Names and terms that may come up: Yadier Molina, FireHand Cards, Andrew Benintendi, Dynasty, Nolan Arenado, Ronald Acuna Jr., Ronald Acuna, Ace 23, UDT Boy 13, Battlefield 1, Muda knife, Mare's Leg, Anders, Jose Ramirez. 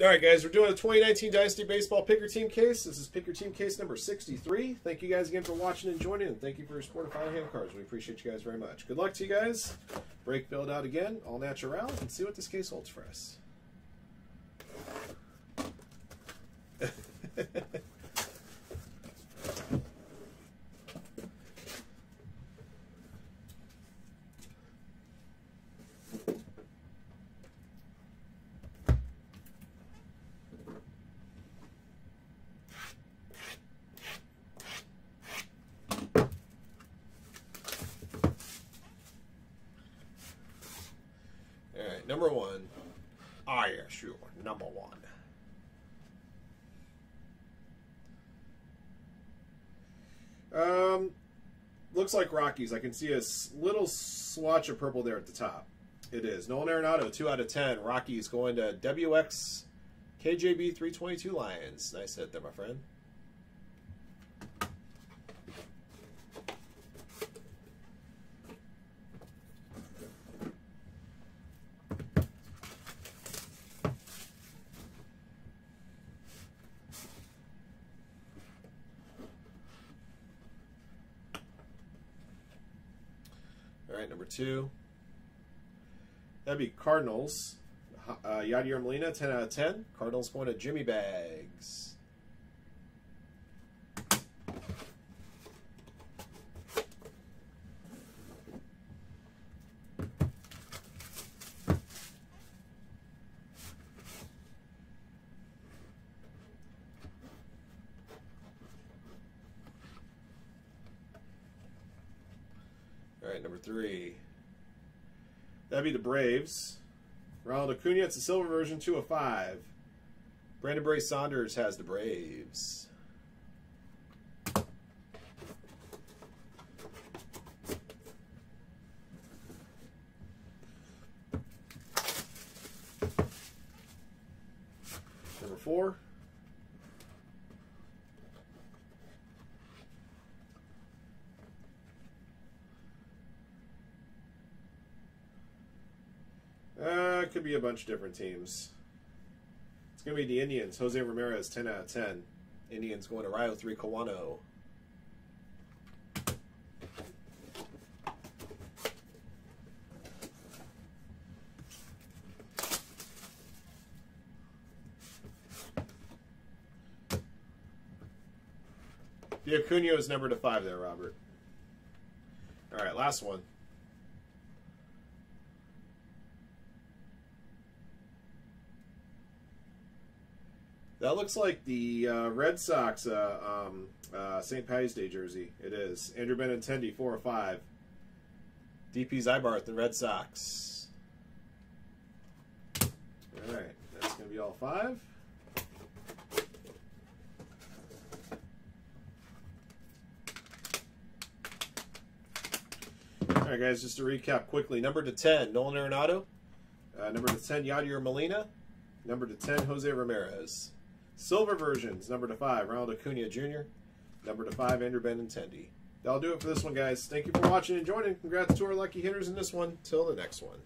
All right, guys, we're doing a 2019 Dynasty Baseball Picker Team Case. This is Picker Team Case number 63. Thank you guys again for watching and joining, and thank you for your support of FireHand Cards. We appreciate you guys very much. Good luck to you guys. Break build out again, all natural, and see what this case holds for us. Number one. Ah, yeah, sure. Number one. Looks like Rockies. I can see a little swatch of purple there at the top. It is Nolan Arenado, 2/10. Rockies going to WX KJB 322 Lions. Nice hit there, my friend. Alright, number two. That'd be Cardinals. Yadier Molina, 10/10. Cardinals going to Jimmy Bags. Alright, number three. That'd be the Braves. Ronald Acuna, it's a silver version, 2/5. Brandon Bray Saunders has the Braves. Number four. It could be a bunch of different teams. It's going to be the Indians. Jose Ramirez, 10/10. Indians going to Rio 3 Kawano. The Acuna is numbered to 5 there, Robert. All right, last one. That looks like the Red Sox St. Paddy's Day jersey. It is. Andrew Benintendi, 4/5. DP Zybarth, the Red Sox. All right. That's going to be all 5. All right, guys, just to recap quickly. Number to 10, Nolan Arenado. Number to 10, Yadier Molina. Number to 10, Jose Ramirez. Silver versions, number to 5, Ronald Acuna Jr. Number to 5, Andrew Benintendi. That'll do it for this one, guys. Thank you for watching and joining. Congrats to our lucky hitters in this one. Till the next one.